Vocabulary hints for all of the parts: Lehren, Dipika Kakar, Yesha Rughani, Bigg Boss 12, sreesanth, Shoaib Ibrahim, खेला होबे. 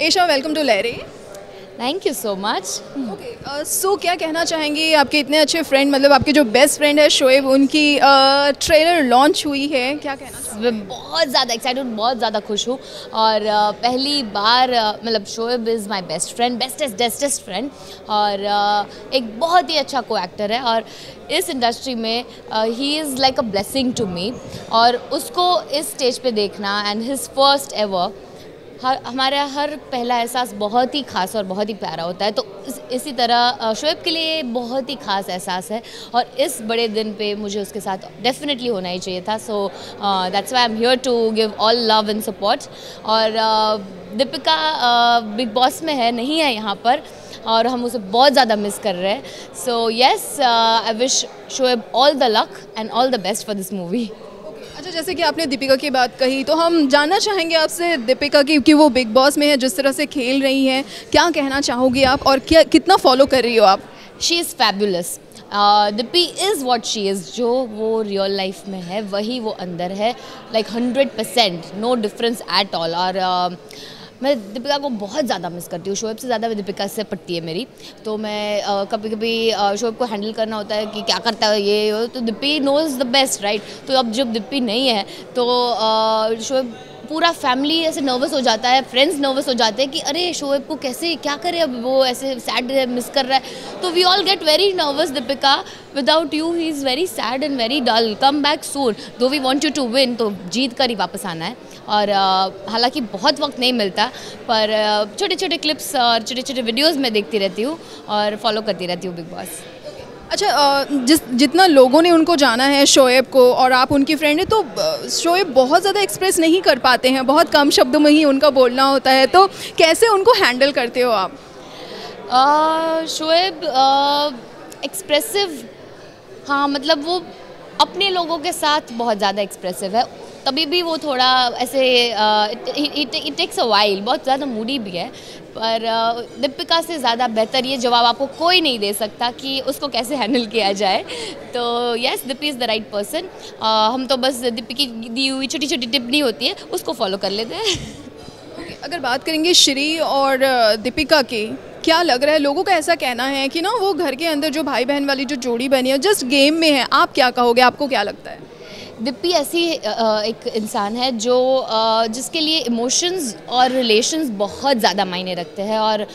Yesha, welcome to Lehren. Thank you so much. Okay, so क्या कहना चाहेंगी आपके इतने अच्छे फ्रेंड मतलब आपके जो बेस्ट फ्रेंड है शोएब उनकी ट्रेलर लॉन्च हुई है क्या कहना चाहेंगी? मैं बहुत ज़्यादा एक्साइटेड बहुत ज़्यादा खुश हूँ और पहली बार मतलब Shoaib is my best friend bestest friend और एक बहुत ही अच्छा को एक्टर है और इस इंडस्ट्री में ही is like a blessing to me और उसको इस स्टेज पर देखना एंड हिज फर्स्ट एवर हमारा हर पहला एहसास बहुत ही खास और बहुत ही प्यारा होता है तो इसी तरह शोएब के लिए बहुत ही खास एहसास है और इस बड़े दिन पे मुझे उसके साथ डेफिनेटली होना ही चाहिए था so that's why I am here to give all love and support और दीपिका बिग बॉस में है नहीं है यहाँ पर और हम उसे बहुत ज़्यादा मिस कर रहे हैं so yes I wish Shoaib all the luck and all the best for this movie. अच्छा जैसे कि आपने दीपिका की बात कही तो हम जानना चाहेंगे आपसे दीपिका की कि वो बिग बॉस में है जिस तरह से खेल रही हैं क्या कहना चाहोगी आप और क्या कितना फॉलो कर रही हो आप? She is fabulous Deepi is what she is जो वो रियल लाइफ में है वही वो अंदर है like 100% no difference at all और मैं दीपिका को बहुत ज़्यादा मिस करती हूँ शोएब से ज़्यादा दीपिका से पटती है मेरी तो मैं कभी कभी शोएब को हैंडल करना होता है कि क्या करता है ये तो Deepi knows the best right तो अब जब दीपी नहीं है तो शोएब पूरा फैमिली ऐसे नर्वस हो जाता है फ्रेंड्स नर्वस हो जाते हैं कि अरे शोएब को कैसे क्या करे अब वो ऐसे सैड मिस कर रहा है तो we all get very nervous Deepika without you he is very sad and very dull come back soon though we want you to win तो जीत कर ही वापस आना है और हालांकि बहुत वक्त नहीं मिलता पर छोटे छोटे क्लिप्स और छोटे छोटे वीडियोज़ में देखती रहती हूँ और फॉलो करती रहती हूँ बिग बॉस. अच्छा जितना लोगों ने उनको जाना है शोएब को और आप उनकी फ्रेंड हैं तो शोएब बहुत ज़्यादा एक्सप्रेस नहीं कर पाते हैं बहुत कम शब्दों में ही उनका बोलना होता है तो कैसे उनको हैंडल करते हो आप? शोएब एक्सप्रेसिव हाँ मतलब वो अपने लोगों के साथ बहुत ज़्यादा एक्सप्रेसिव है तभी भी वो थोड़ा ऐसे इट टेक्स अ वाइल बहुत ज़्यादा मूडी भी है पर दीपिका से ज़्यादा बेहतर ये जवाब आपको कोई नहीं दे सकता कि उसको कैसे हैंडल किया जाए तो yes Deepi is the right person हम तो बस दीपी की दी हुई छोटी छोटी टिप्पणी होती है उसको फॉलो कर लेते हैं. अगर बात करेंगे श्री और दीपिका की क्या लग रहा है लोगों का ऐसा कहना है कि ना वो घर के अंदर जो भाई बहन वाली जो जोड़ी बनी है जस्ट गेम में है आप क्या कहोगे आपको क्या लगता है? दीपी ऐसी एक इंसान है जो जिसके लिए इमोशंस और रिलेशंस बहुत ज़्यादा मायने रखते हैं और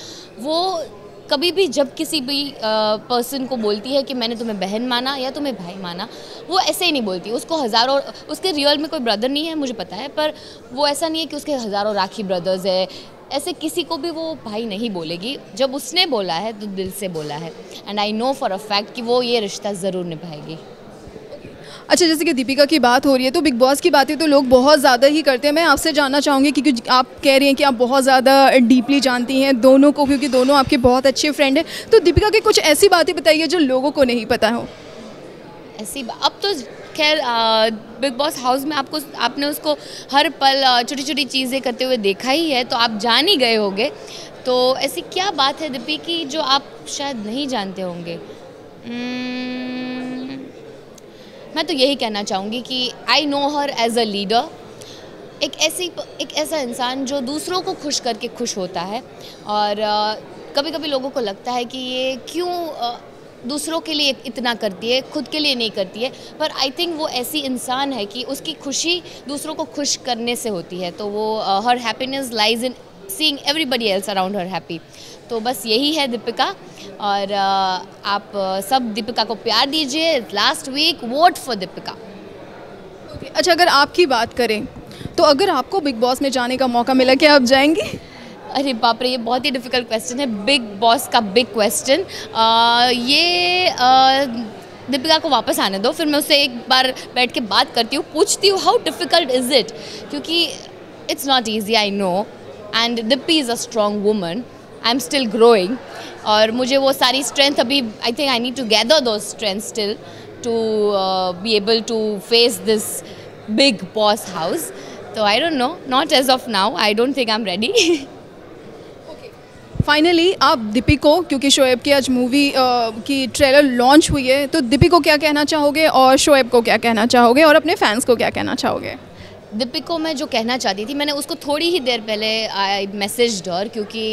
वो कभी भी जब किसी भी पर्सन को बोलती है कि मैंने तुम्हें बहन माना या तुम्हें भाई माना वो ऐसे ही नहीं बोलती उसको हज़ारों उसके रियल में कोई ब्रदर नहीं है मुझे पता है पर वो ऐसा नहीं है कि उसके हज़ारों राखी ब्रदर्स है ऐसे किसी को भी वो भाई नहीं बोलेगी जब उसने बोला है तो दिल से बोला है and I know for a fact कि वो ये रिश्ता ज़रूर निभाएगी. अच्छा जैसे कि दीपिका की बात हो रही है तो बिग बॉस की बातें तो लोग बहुत ज़्यादा ही करते हैं मैं आपसे जानना चाहूँगी क्योंकि आप कह रही हैं कि आप बहुत ज़्यादा डीपली जानती हैं दोनों को क्योंकि दोनों आपके बहुत अच्छे फ्रेंड हैं तो दीपिका की कुछ ऐसी बातें बताइए जो लोगों को नहीं पता हो. ऐसी अब तो खैर बिग बॉस हाउस में आपको आपने उसको हर पल छोटी छोटी चीज़ें करते हुए देखा ही है तो आप जान ही गए होंगे तो ऐसी क्या बात है दीपी की जो आप शायद नहीं जानते होंगे? मैं तो यही कहना चाहूँगी कि I know her as a leader एक ऐसा इंसान जो दूसरों को खुश करके खुश होता है और कभी कभी लोगों को लगता है कि ये क्यों दूसरों के लिए इतना करती है खुद के लिए नहीं करती है पर आई थिंक वो ऐसी इंसान है कि उसकी खुशी दूसरों को खुश करने से होती है तो वो हर happiness lies in seeing everybody else around her happy तो बस यही है दीपिका और आप सब दीपिका को प्यार दीजिए last week vote for Deepika. अच्छा अगर आपकी बात करें तो अगर आपको बिग बॉस में जाने का मौका मिला क्या आप जाएंगी? अरे बाप रे ये बहुत ही डिफ़िकल्ट क्वेश्चन है बिग बॉस का बिग क्वेश्चन ये दीपिका को वापस आने दो फिर मैं उससे एक बार बैठ के बात करती हूँ पूछती हूँ हाउ डिफ़िकल्ट इज़ इट क्योंकि it's not easy I know and Deepi is a strong woman I am still growing और मुझे वो सारी स्ट्रेंथ अभी I think I need to gather दो strength still to be able to face this big boss house तो I don't know not as of now I don't think I am ready. Finally आप दीपी को क्योंकि शोएब की आज movie की trailer launch हुई है तो दीपी को क्या कहना चाहोगे और शोएब को क्या कहना चाहोगे और अपने फैंस को क्या कहना चाहोगे? दीपिका मैं जो कहना चाहती थी मैंने उसको थोड़ी ही देर पहले आई मैसेज्ड हर, क्योंकि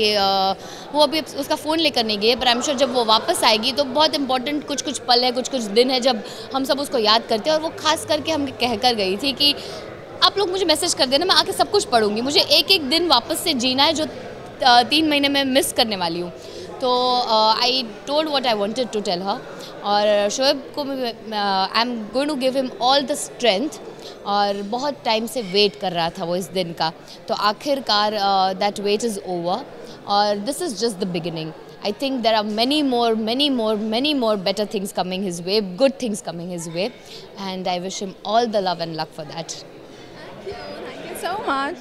वो अभी उसका फ़ोन लेकर नहीं गई है, पर आई एम श्योर जब वो वापस आएगी तो बहुत इंपॉर्टेंट कुछ पल है, कुछ दिन है जब हम सब उसको याद करते हैं। और वो खास करके हम कह कर गई थी कि आप लोग मुझे मैसेज कर देना, मैं आके सब कुछ पढ़ूंगी, मुझे एक एक दिन वापस से जीना है जो 3 महीने में मिस करने वाली हूँ। तो I told what I wanted to tell her, और शोएब को I am going to give him all the strength. और बहुत टाइम से वेट कर रहा था वो इस दिन का, तो आखिरकार दैट वेट इज़ ओवर और this is just the beginning. I think there are many more better things coming his way, good things coming his way, and I wish him all the love and luck for that. Thank you so much.